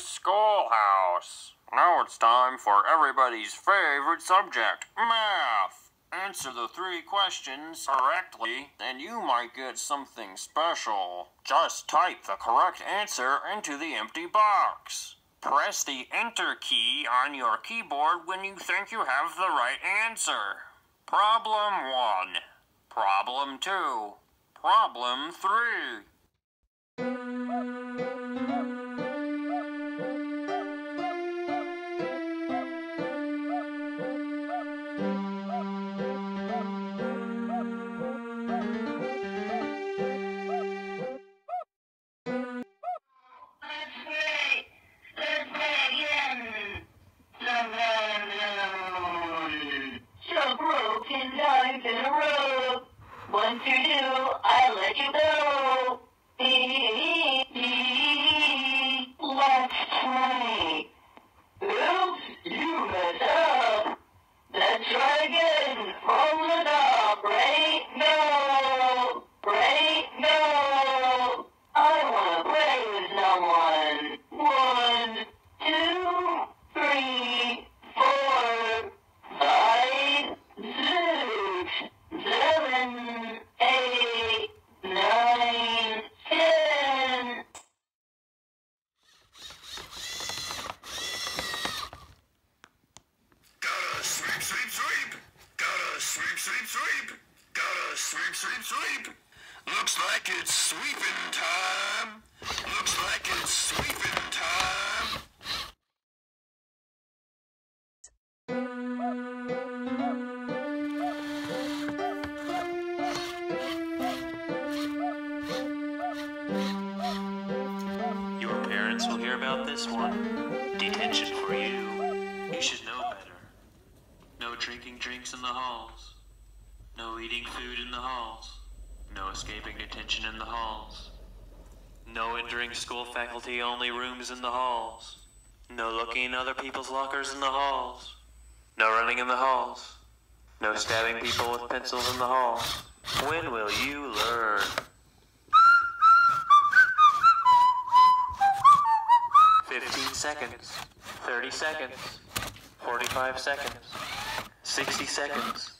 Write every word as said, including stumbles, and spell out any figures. schoolhouse. Now it's time for everybody's favorite subject, math. Answer the three questions correctly, and you might get something special. Just type the correct answer into the empty box. Press the Enter key on your keyboard when you think you have the right answer. Problem one. Problem two. Problem three. Only rooms in the halls. No looking in other people's lockers in the halls. No running in the halls. No stabbing people with pencils in the halls. When will you learn? fifteen seconds. thirty seconds. forty-five seconds. sixty seconds.